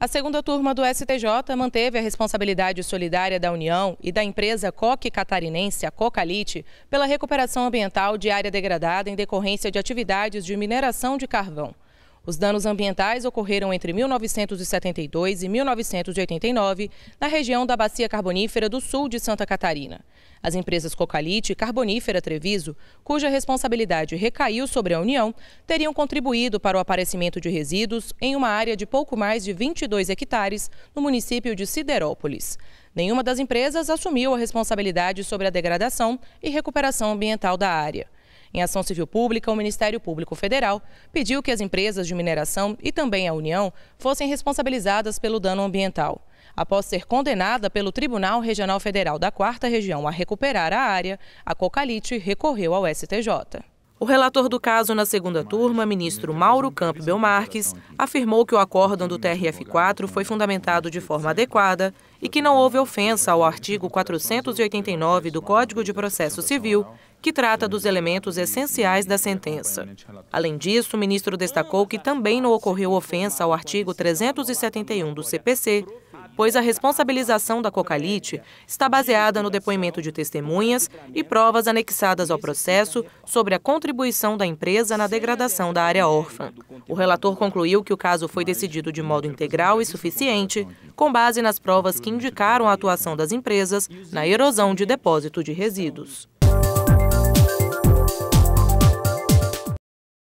A segunda turma do STJ manteve a responsabilidade solidária da União e da empresa Coque Catarinense, a Cocalit, pela recuperação ambiental de área degradada em decorrência de atividades de mineração de carvão. Os danos ambientais ocorreram entre 1972 e 1989 na região da Bacia Carbonífera do Sul de Santa Catarina. As empresas Cocalit e Carbonífera Treviso, cuja responsabilidade recaiu sobre a União, teriam contribuído para o aparecimento de resíduos em uma área de pouco mais de 22 hectares no município de Siderópolis. Nenhuma das empresas assumiu a responsabilidade sobre a degradação e recuperação ambiental da área. Em ação civil pública, o Ministério Público Federal pediu que as empresas de mineração e também a União fossem responsabilizazadas pelo dano ambiental. Após ser condenada pelo Tribunal Regional Federal da 4ª Região a recuperar a área, a Cocalit recorreu ao STJ. O relator do caso na segunda turma, ministro Mauro Campbel Marques, afirmou que o acórdão do TRF-4 foi fundamentado de forma adequada e que não houve ofensa ao artigo 489 do Código de Processo Civil, que trata dos elementos essenciais da sentença. Além disso, o ministro destacou que também não ocorreu ofensa ao artigo 371 do CPC, pois a responsabilização da Cocalit está baseada no depoimento de testemunhas e provas anexadas ao processo sobre a contribuição da empresa na degradação da área órfã. O relator concluiu que o caso foi decidido de modo integral e suficiente, com base nas provas que indicaram a atuação das empresas na erosão de depósito de resíduos.